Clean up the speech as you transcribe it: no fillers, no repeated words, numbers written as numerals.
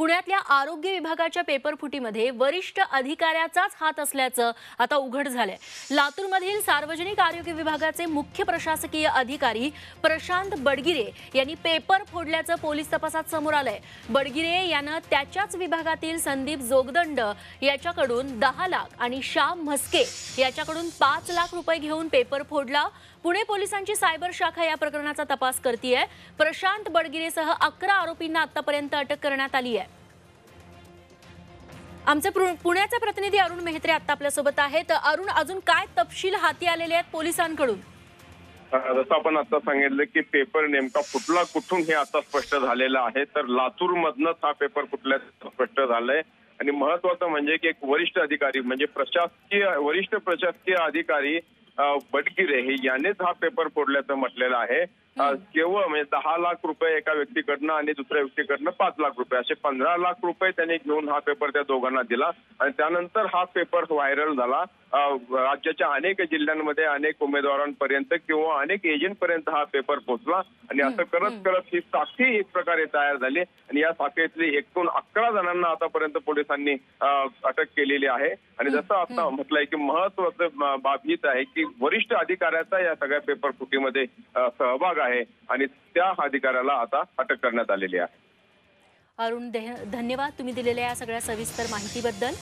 पुण्यातल्या आरोग्य विभागाच्या पेपर फुटीमध्ये वरिष्ठ अधिकाऱ्याचाच हात असल्याचं आता उघड झालंय। लातूरमधील सार्वजनिक आरोग्य विभागाचे मुख्य प्रशासकीय अधिकारी प्रशांत बडगिरे यांनी पेपर फोडल्याचं पोलीस तपासात समोर आलंय। बडगिरे यांना त्याच्याच विभागातील संदीप जोगदंड याच्याकडून 10 लाख आणि श्याम भस्के याच्याकडून 5 लाख रुपये घेऊन पेपर फोडला। पुणे पोलिसांची सायबर शाखा या प्रकरणाचा तपास करते आहे। प्रशांत बडगिरेसह 11 आरोपींना आतापर्यंत अटक करण्यात आली आहे। आमचे पुण्याचे प्रतिनिधी अरुण मेहत्रे आता आपल्या सोबत आहेत। अरुण, अजून काय तपशील हाती आलेले आहेत पोलिसांकडून? जसं आपण आता सांगितलं की पेपर नेमका फुटला कुठून हे आता स्पष्ट झालेलं आहे। तर लातूर मधनच हा पेपर फुटल्याचं स्पष्ट झालंय आणि महत्त्वाचं म्हणजे की एक वरिष्ठ अधिकारी म्हणजे वरिष्ठ प्रशासकीय अधिकारी बडगिरे हे यानेच हा पेपर फोडल्याचं म्हटलेलं आहे। केवळ म्हणजे 10 लाख रुपये एका व्यक्तीकडनं आणि दुसऱ्या व्यक्तीकडनं 5 लाख रुपये असे 15 लाख रुपये त्यांनी घेऊन हा पेपर त्या दोघांना दिला आणि त्यानंतर हा पेपर व्हायरल झाला। राज्याच्या अनेक जिल्ह्यांमध्ये अनेक उमेदवारांपर्यंत किंवा अनेक एजंटपर्यंत हा पेपर पोहोचला आणि असं करत ही साखळी एक प्रकारे तयार झाली आणि या साखळीतली एकूण 11 जणांना आतापर्यंत पोलिसांनी अटक केलेली आहे। आणि जसं आता म्हटलंय की महत्वाचं बाब हीच आहे की वरिष्ठ अधिकाऱ्याचा या सगळ्या पेपर फुटीमध्ये सहभाग आहे आणि त्या अधिकाऱ्याला आता अटक करण्यात आलेली आहे। अरुण, धन्यवाद तुम्ही दिलेल्या या सगळ्या सविस्तर माहितीबद्दल।